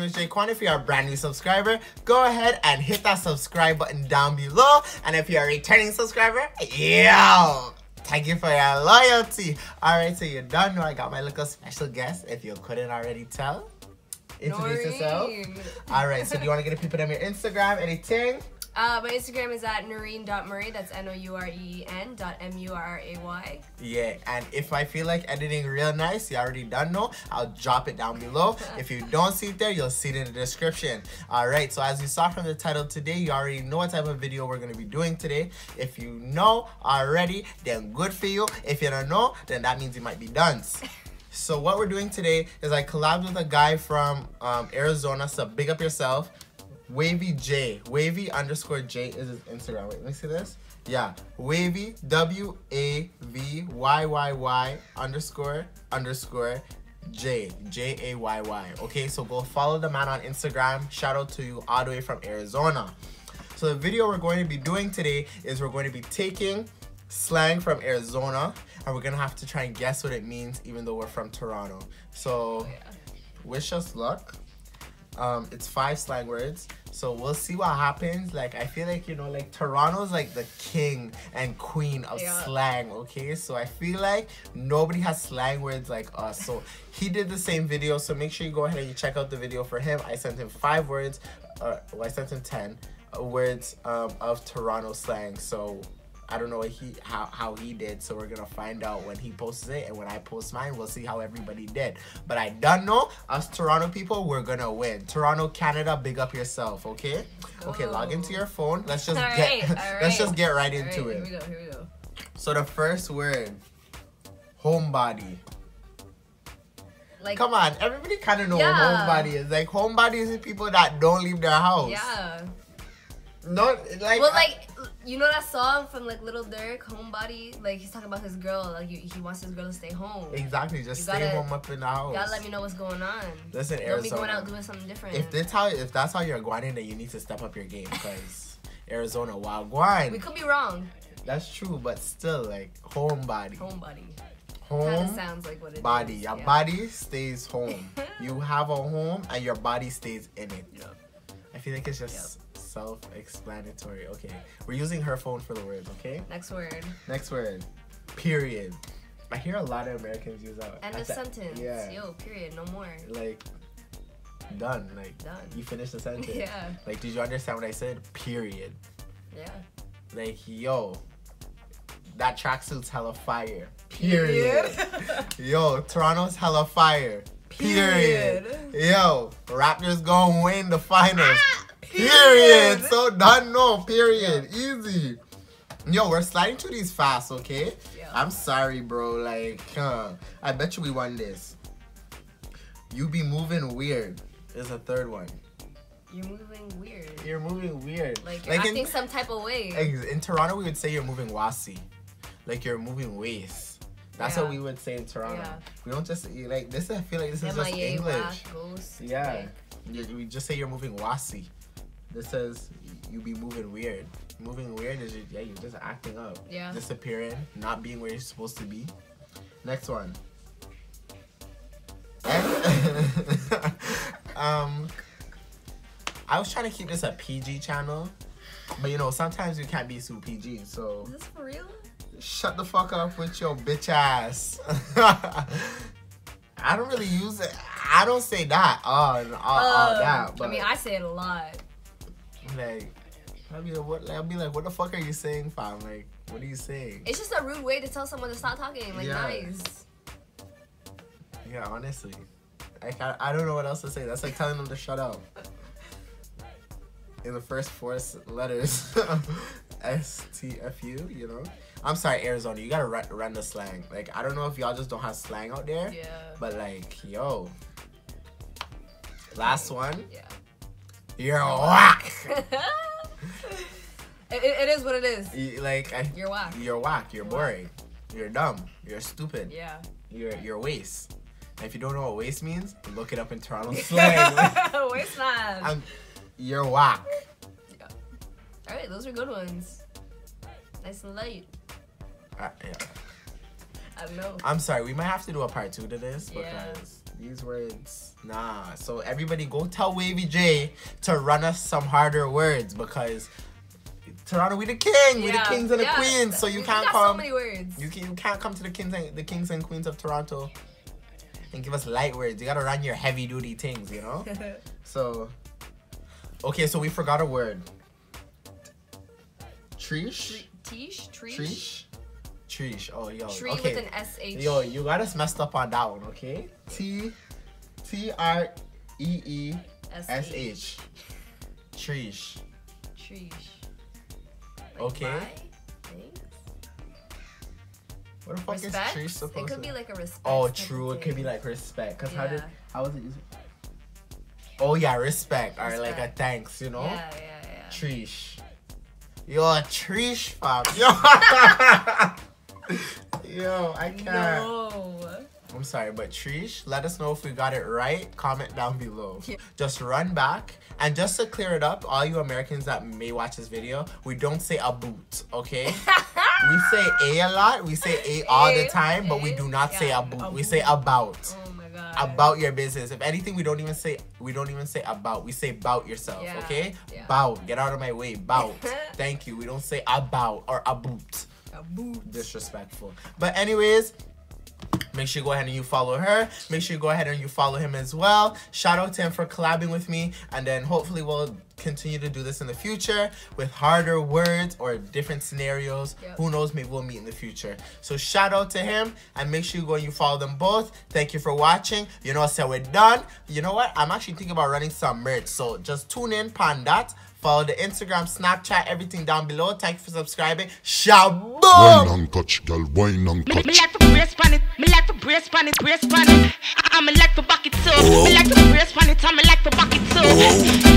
name is Jaquan. If you're a brand new subscriber, go ahead and hit that subscribe button down below. And if you're a returning subscriber, yo! Thank you for your loyalty. Alright, so you don't know I got my little special guest, if you couldn't already tell. Introduce yourself. Alright, so do you want to get the people on your Instagram, anything? My Instagram is at noreen.murray, that's noreen.murray. Yeah, and if I feel like editing real nice, you already done know, I'll drop it down below. If you don't see it there, you'll see it in the description. Alright, so as you saw from the title today, you already know what type of video we're going to be doing today. If you know already, then good for you. If you don't know, then that means you might be done. So what we're doing today is I collabed with a guy from Arizona, so big up yourself. Wavy_J, Wavy_J is his Instagram. Wait, let me see this. Yeah, Wavy, WAVYY_J. Okay, so go follow the man on Instagram. Shout out to you all the way from Arizona. So the video we're going to be doing today is we're going to be taking slang from Arizona, and we're going to have to try and guess what it means, even though we're from Toronto. So wish us luck. It's 5 slang words, so we'll see what happens. Like, I feel like, you know, like Toronto's like the king and queen of slang, okay? So I feel like nobody has slang words like us. So he did the same video, so make sure you go ahead and you check out the video for him. I sent him 5 words, well, I sent him 10 words of Toronto slang. So I don't know what how he did, so we're gonna find out when he posts it, and when I post mine, we'll see how everybody did. But I don't know, us Toronto people, we're gonna win. Toronto, Canada, big up yourself, okay? Okay, log into your phone. Let's just get right into it. Here we go, here we go. So the first word, homebody. Like, come on, everybody kind of know what homebody is. Like, homebody is people that don't leave their house. Yeah. Not like. Well, like, you know that song from like Little Dirk, Homebody? Like, he's talking about his girl. Like, he wants his girl to stay home. Exactly, just stay home up in the house. You gotta let me know what's going on. Listen, Arizona. Don't be going out doing something different. If that's how you're guaning, then you need to step up your game, because Arizona, wild guan. We could be wrong. That's true, but still, like, homebody. Homebody. Home kinda sounds like what it body. Is. Your body stays home. You have a home, and your body stays in it. Yep. I feel like it's just self-explanatory. Okay, we're using her phone for the words. Okay, next word, period. I hear a lot of Americans use that. End of sentence. Yeah. Yo, period, no more. Like, done. Like, done. You finished the sentence. Yeah. Like, did you understand what I said? Period. Yeah. Like, yo, that tracksuit's hella fire. Period. Yo, Toronto's hella fire. Period. Yo, Raptors gonna win the finals. Period. So done. No, period. Yeah. Easy. Yo, we're sliding through these fast, okay? Yeah. I'm sorry, bro. Like, I bet you we won this. You be moving weird is the third one. You're moving weird. You're moving weird. Like, you're acting some type of way. In Toronto, we would say you're moving wassy. Like, you're moving waist. That's what we would say in Toronto. Yeah. We don't just, like, this, I feel like this is just English. Yeah. We just say you're moving wassy. This says you be moving weird. Moving weird is you're just acting up. Yeah. Disappearing, not being where you're supposed to be. Next one. I was trying to keep this a PG channel, but you know, sometimes you can't be too PG, so. Is this for real? Shut the fuck up with your bitch ass. I don't really use it. I don't say that. But I mean, I say it a lot. Like, I'll be like, what the fuck are you saying, fam? Like, what are you saying? It's just a rude way to tell someone to stop talking. Like, nice. Yeah, honestly. Like, I don't know what else to say. That's like telling them to shut up. In the first 4 letters, STFU, you know? I'm sorry, Arizona, you gotta run the slang. Like, I don't know if y'all just don't have slang out there. Yeah. But, like, yo. Last one. Yeah. You're whack. it is what it is. Like, you're whack. You're whack. You're boring. You're dumb. You're stupid. Yeah. You're waste. And if you don't know what waste means, look it up in Toronto slang. Waste man. You're whack. Yeah. All right, those are good ones. Nice and light. Yeah. I don't know. I'm sorry. We might have to do a part 2 to this because These words, nah. So everybody go tell Wavy J to run us some harder words, because Toronto, we the king. Yeah. We the kings and the queens. So you can't come. So many words. You can't come to the kings and queens of Toronto and give us light words. You gotta run your heavy duty things, you know. So, okay, so we forgot a word. Trish. Tish. Trish. Trish. Oh, yo. Tree, okay, with an S-H. Yo, you got us messed up on that one, okay? T-R-E-E-S-H. Trish. Trish. Like, okay. What the fuck respect? Is Trish supposed to? It could be like a respect. Oh, true. It could be like respect. Because yeah. How was it used? Oh, yeah. Respect. Or like a thanks, you know? Yeah, yeah, yeah. Trish. Yo, Trish, fam. Yo. Yo, I can't. No. I'm sorry, but Trish, let us know if we got it right. Comment down below. Yeah. Just run back. And just to clear it up, all you Americans that may watch this video, we don't say a boot, okay? We say a lot. We say a all the time, but we do not say a boot. We say about. Oh my God. About your business. If anything, we don't even say about. We say bout yourself, okay? Yeah. Bout. Get out of my way. Bout. Thank you. We don't say about or a boot. A boot. Disrespectful. But anyways, make sure you go ahead and you follow her. Make sure you go ahead and you follow him as well. Shout out to him for collabing with me. And then hopefully we'll continue to do this in the future with harder words or different scenarios. Yep. Who knows? Maybe we'll meet in the future. So shout out to him. And make sure you go and you follow them both. Thank you for watching. You know what? So we're done. You know what? I'm actually thinking about running some merch. So just tune in, Pandat. Follow the Instagram, Snapchat, everything down below. Thank you for subscribing. Shaboom! Wine and touch, girl, wine and touch. Me like to brace on it, me like to brace on it, brace on it. I'm like to back it up, me like to brace on it, I'm like to back it up.